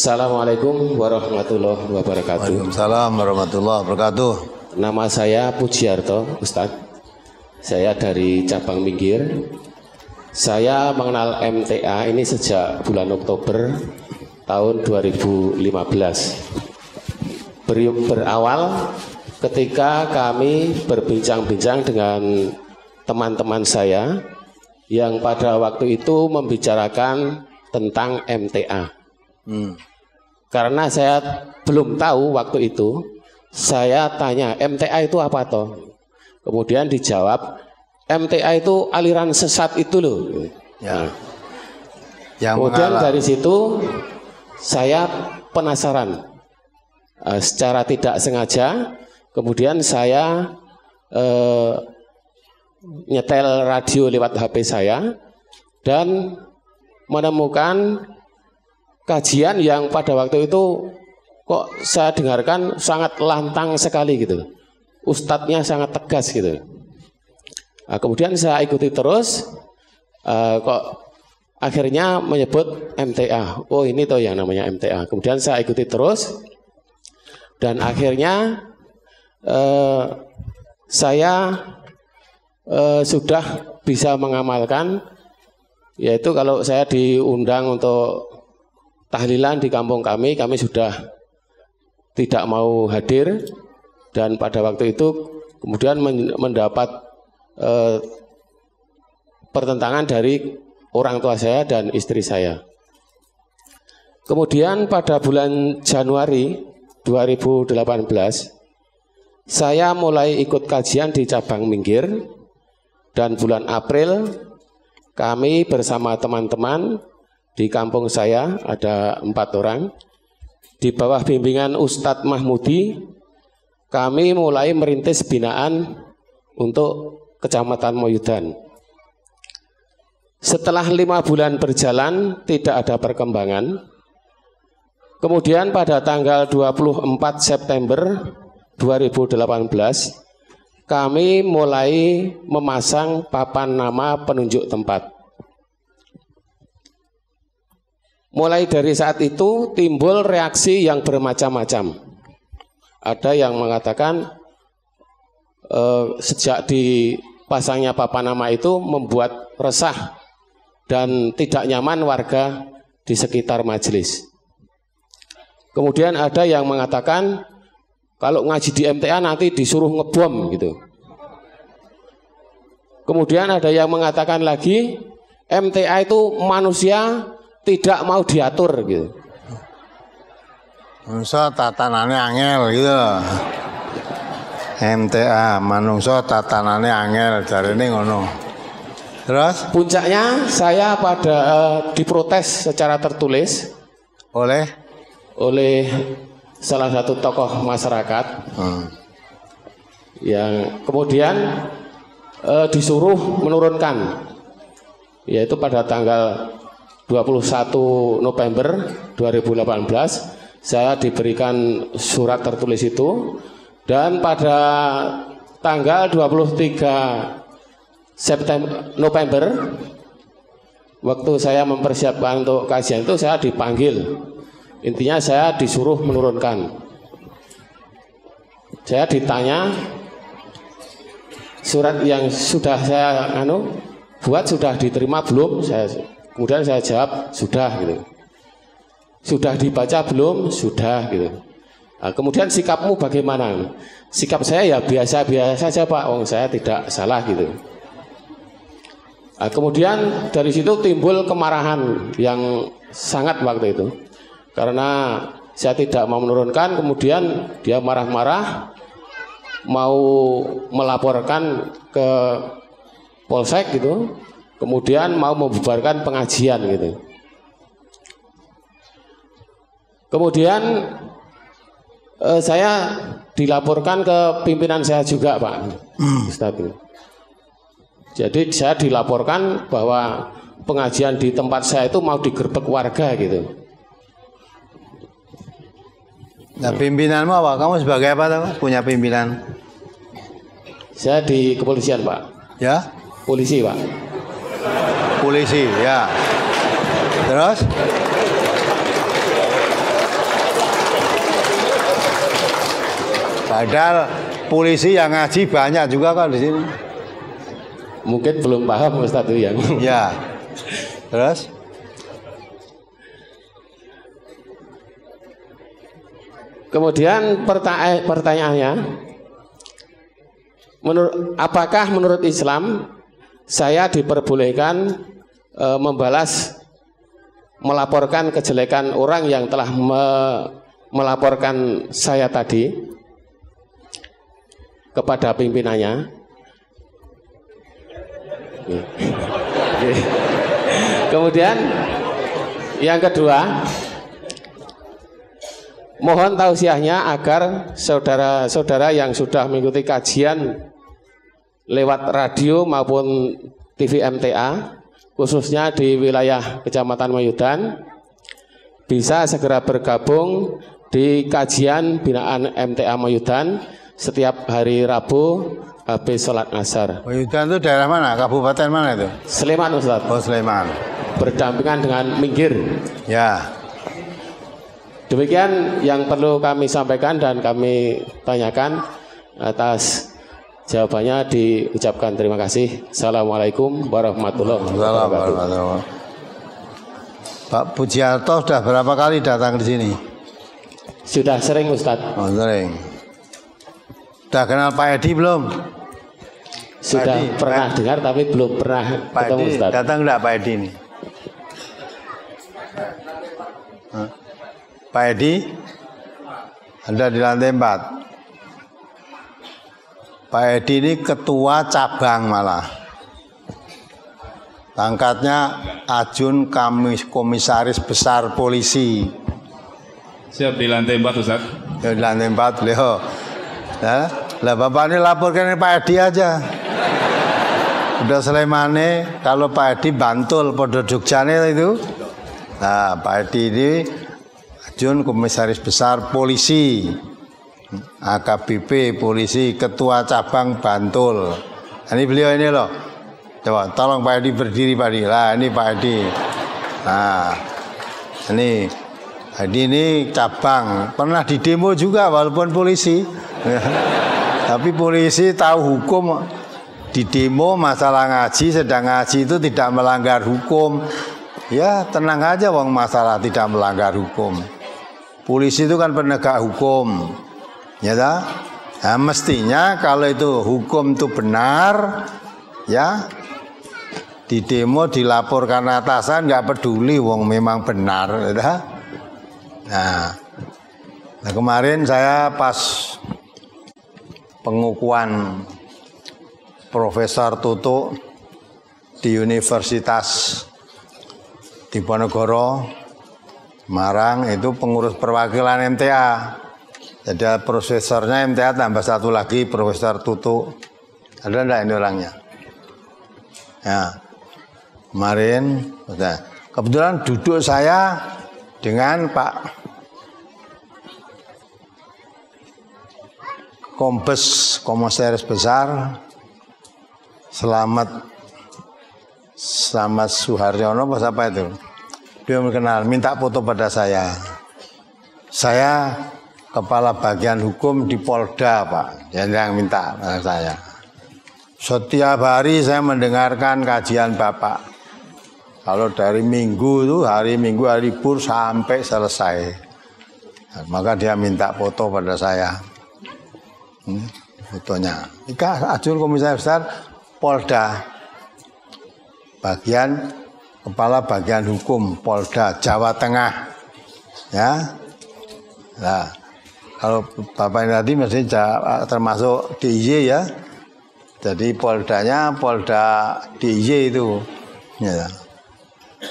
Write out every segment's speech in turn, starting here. Assalamualaikum warahmatullahi wabarakatuh. Waalaikumsalam warahmatullahi wabarakatuh. Nama saya Pujiarto Ustaz. Saya dari Cabang Minggir. Saya mengenal MTA ini sejak bulan Oktober tahun 2015. Berawal ketika kami berbincang-bincang dengan teman-teman saya yang pada waktu itu membicarakan tentang MTA. Karena saya belum tahu waktu itu, saya tanya MTA itu apa toh? Kemudian dijawab MTA itu aliran sesat itu loh. Ya. Nah. Yang kemudian mengalah. Dari situ saya penasaran. Secara tidak sengaja, kemudian saya nyetel radio lewat HP saya dan menemukan kajian yang pada waktu itu kok saya dengarkan sangat lantang sekali gitu, ustadznya sangat tegas gitu. Nah, kemudian saya ikuti terus, kok akhirnya menyebut MTA. Oh ini toh yang namanya MTA. Kemudian saya ikuti terus. Dan akhirnya saya sudah bisa mengamalkan, yaitu kalau saya diundang untuk tahlilan di kampung kami sudah tidak mau hadir. Dan pada waktu itu kemudian mendapat pertentangan dari orang tua saya dan istri saya. Kemudian pada bulan Januari 2018 saya mulai ikut kajian di Cabang Minggir, dan bulan April kami bersama teman-teman di kampung saya ada 4 orang di bawah bimbingan Ustadz Mahmudi, kami mulai merintis binaan untuk Kecamatan Moyudan. Setelah 5 bulan berjalan tidak ada perkembangan. Kemudian pada tanggal 24 September 2018, kami mulai memasang papan nama penunjuk tempat. Mulai dari saat itu timbul reaksi yang bermacam-macam. Ada yang mengatakan sejak dipasangnya papan nama itu membuat resah dan tidak nyaman warga di sekitar majelis. Kemudian ada yang mengatakan kalau ngaji di MTA nanti disuruh ngebom gitu. Kemudian ada yang mengatakan lagi MTA itu manusia tidak mau diatur gitu. Manusia tatanannya angel gitu. MTA manusia tatanannya angel jarene ngono. Terus puncaknya saya pada diprotes secara tertulis oleh salah satu tokoh masyarakat yang kemudian disuruh menurunkan, yaitu pada tanggal 21 November 2018 saya diberikan surat tertulis itu, dan pada tanggal 23 November waktu saya mempersiapkan untuk kajian itu saya dipanggil. Intinya saya disuruh menurunkan. Saya ditanya surat yang sudah saya buat sudah diterima belum? Kemudian saya jawab sudah gitu. Sudah dibaca belum? Sudah gitu. Nah, kemudian sikapmu bagaimana? Sikap saya ya biasa-biasa saja Pak, saya tidak salah gitu. Nah, kemudian dari situ timbul kemarahan yang sangat waktu itu. Karena saya tidak mau menurunkan, kemudian dia marah-marah mau melaporkan ke polsek gitu, kemudian mau membubarkan pengajian gitu. Kemudian saya dilaporkan ke pimpinan saya juga Pak Ustaz. Jadi saya dilaporkan bahwa pengajian di tempat saya itu mau digerbek warga gitu. Nah, pimpinanmu apa? Kamu sebagai apa? Punya pimpinan? Saya di kepolisian Pak. Ya? Polisi Pak. Polisi ya. Terus? Padahal polisi yang ngaji banyak juga kan di sini. Mungkin belum paham Ustadz yang. Ya. Terus? Kemudian pertanyaannya, apakah menurut Islam saya diperbolehkan membalas, melaporkan kejelekan orang yang telah melaporkan saya tadi kepada pimpinannya? Kemudian yang kedua, mohon tausiahnya agar saudara-saudara yang sudah mengikuti kajian lewat radio maupun TV MTA, khususnya di wilayah Kecamatan Moyudan, bisa segera bergabung di kajian binaan MTA Moyudan setiap hari Rabu habis sholat asar. Moyudan itu daerah mana? Kabupaten mana itu? Sleman Ustaz. Oh, Sleman. Berdampingan dengan Minggir. Ya. Demikian yang perlu kami sampaikan dan kami tanyakan. Atas jawabannya diucapkan terima kasih. Assalamualaikum warahmatullahi wabarakatuh. Pak Pujiarto sudah berapa kali datang di sini? Sudah sering Ustadz. Oh, sering. Sudah kenal Pak Edi belum? Sudah pernah dengar tapi belum pernah ketemu Ustadz. Datang enggak Pak Edi ini? Pak Edi ada di lantai 4. Pak Edi ini ketua cabang malah. Pangkatnya Ajun Komisaris Besar Polisi. Siap di lantai 4 Ustaz. Ya, di lantai 4 beliau. Nah, lah Bapak ini laporkan Pak Edi aja. Udah Slemane, kalau Pak Edi Bantul Polda Jogjane itu. Nah, Pak Edi ini Ajun Komisaris Besar Polisi, AKBP Polisi, Ketua Cabang Bantul. Ini beliau ini loh. Coba tolong Pak Edi berdiri Pak Edi. Lah ini Pak Edi. Nah ini Pak Edi ini cabang. Pernah di demo juga walaupun polisi. Tapi polisi tahu hukum. Di demo masalah ngaji, sedang ngaji itu tidak melanggar hukum. Ya tenang aja wong masalah tidak melanggar hukum. Polisi itu kan penegak hukum, ya tak? Nah, mestinya kalau itu hukum itu benar, ya di demo dilaporkan atasan nggak peduli, wong memang benar, ya tak? Nah kemarin saya pas pengukuhan Profesor Tutuk di Universitas Diponegoro, Marang, itu pengurus perwakilan MTA. Jadi profesornya MTA tambah satu lagi, Profesor Tutuk. Ada enggak ini orangnya? Ya, kemarin, kebetulan duduk saya dengan Pak Komisaris Besar Selamat Suharyono, pas apa itu? Dia mengenal, minta foto pada saya. Saya kepala bagian hukum di Polda, Pak. Yang minta pada saya. Setiap hari saya mendengarkan kajian Bapak. Kalau dari Minggu itu, hari Minggu hari libur sampai selesai. Maka dia minta foto pada saya. Ini fotonya. Ika Ajun Komisaris Besar Polda. Bagian kepala bagian hukum Polda Jawa Tengah, ya. Nah, kalau Bapak ini tadi masih termasuk DIY ya. Jadi Poldanya Polda DIY itu. Ya.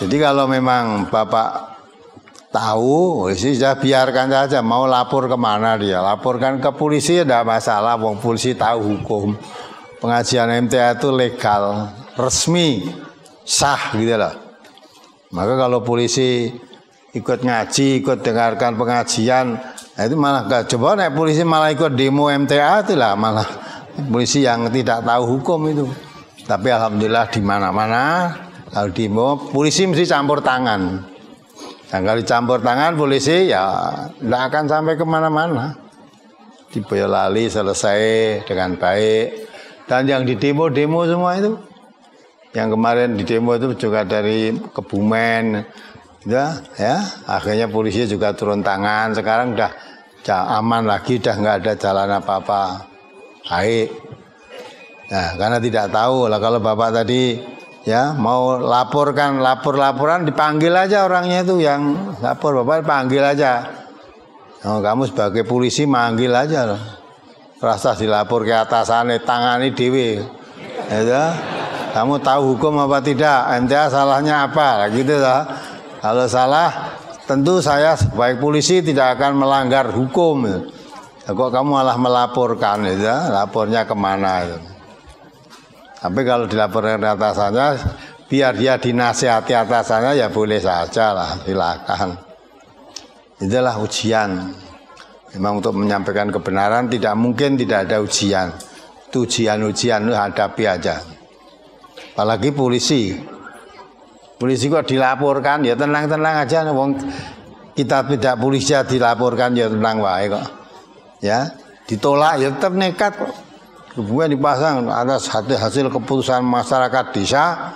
Jadi kalau memang Bapak tahu, polisi sudah biarkan saja. Mau lapor kemana dia? Laporkan ke polisi tidak masalah. Wong polisi tahu hukum. Pengajian MTA itu legal, resmi. Sah gitu lah. Maka kalau polisi ikut ngaji, ikut dengarkan pengajian, nah itu malah gak. Coba naik polisi malah ikut demo MTA itu lah, malah polisi yang tidak tahu hukum itu. Tapi alhamdulillah di mana-mana kalau demo polisi mesti campur tangan. Dan kalau dicampur tangan polisi ya nggak akan sampai kemana-mana. di Boyolali selesai dengan baik. Dan yang di demo-demo semua itu, yang kemarin di demo itu juga dari Kebumen, ya, akhirnya polisi juga turun tangan. Sekarang udah aman lagi, udah nggak ada jalan apa-apa baik. Nah, karena tidak tahu lah kalau Bapak tadi ya mau laporkan, laporan dipanggil aja orangnya itu yang lapor, Bapak panggil aja. Oh, kamu sebagai polisi manggil aja loh. Rasa dilapor ke atasannya, tangani dewe. Ya, kamu tahu hukum apa tidak? MTA salahnya apa? Gitu loh. Kalau salah, tentu saya sebagai polisi tidak akan melanggar hukum. Ya, kok kamu malah melaporkan itu? Ya? Lapornya kemana itu? Tapi kalau dilaporkan ke atasannya, biar dia dinasihati atasannya ya boleh saja lah, silakan. Itulah ujian. Memang untuk menyampaikan kebenaran tidak mungkin tidak ada ujian. Itu ujian-ujian itu hadapi aja. Apalagi polisi. Polisi kok dilaporkan ya tenang-tenang aja. Wong kita tidak polisi dilaporkan ya tenang wae kok. Ya, ditolak ya tetap nekat kok. Kemudian dipasang atas hasil keputusan masyarakat desa.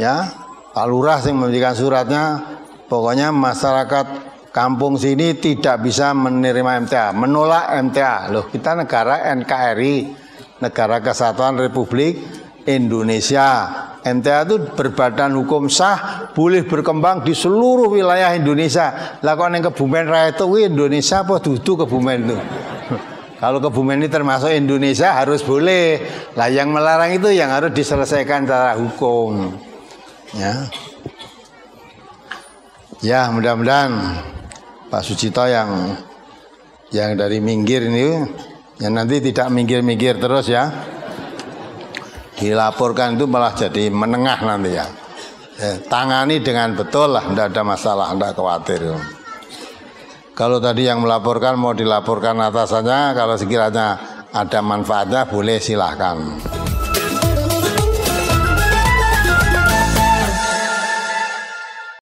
Ya, Pak Lurah yang memberikan suratnya. Pokoknya masyarakat kampung sini tidak bisa menerima MTA, menolak MTA. Loh, kita negara NKRI, Negara Kesatuan Republik Indonesia. MTA itu berbadan hukum sah, boleh berkembang di seluruh wilayah Indonesia. Lah kok ning Kebumen rae itu Indonesia apa dudu Kebumen itu? Kalau Kebumen ini termasuk Indonesia harus boleh. Lah yang melarang itu yang harus diselesaikan secara hukum. Ya. Ya, mudah-mudahan Pak Sucito yang dari Minggir ini yang nanti tidak minggir-minggir terus ya, dilaporkan itu malah jadi menengah nanti ya, tangani dengan betul lah, tidak ada masalah, tidak khawatir. Kalau tadi yang melaporkan mau dilaporkan atasannya, kalau sekiranya ada manfaatnya boleh silahkan.